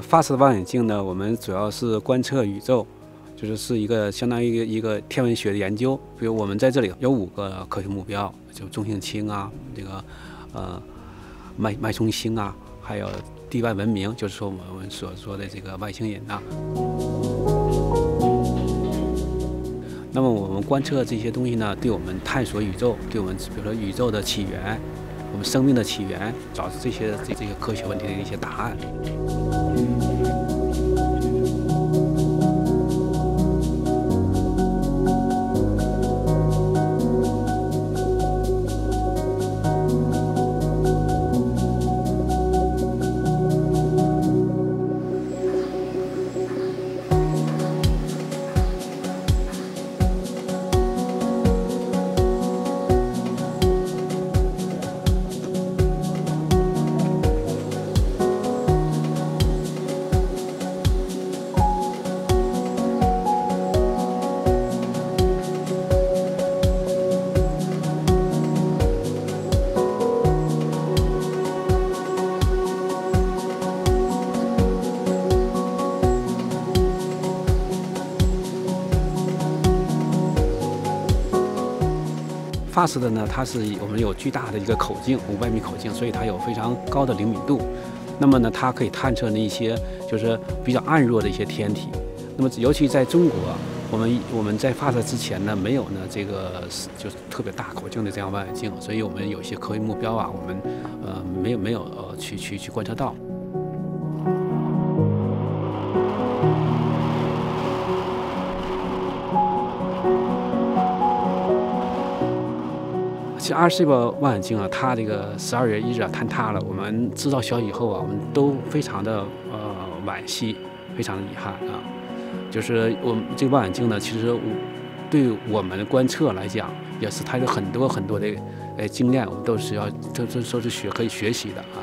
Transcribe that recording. FAST 望远镜呢，我们主要是观测宇宙，是一个相当于一个天文学的研究。比如我们在这里有5个科学目标，就中性氢啊，这个脉冲星啊，还有地外文明，就是说我们所说的这个外星人呐。那么我们观测这些东西呢，对我们探索宇宙，对我们比如说宇宙的起源。 我们生命的起源，找出这些科学问题的一些答案。FAST 的呢，它是我们有巨大的一个口径，500米口径，所以它有非常高的灵敏度。那么呢，它可以探测一些就是比较暗弱的一些天体。那么尤其在中国，我们在FAST 之前呢，没有呢这个就是特别大口径的这样望远镜，所以我们有些科学目标啊，我们没有去观测到。20世纪望远镜啊，它这个12月1日啊坍塌了。我们知道消息以后啊，我们都非常的惋惜，非常的遗憾啊。就是我们这个望远镜呢，其实对我们的观测来讲，也是它有很多的经验，我们都是说是可以学习的啊。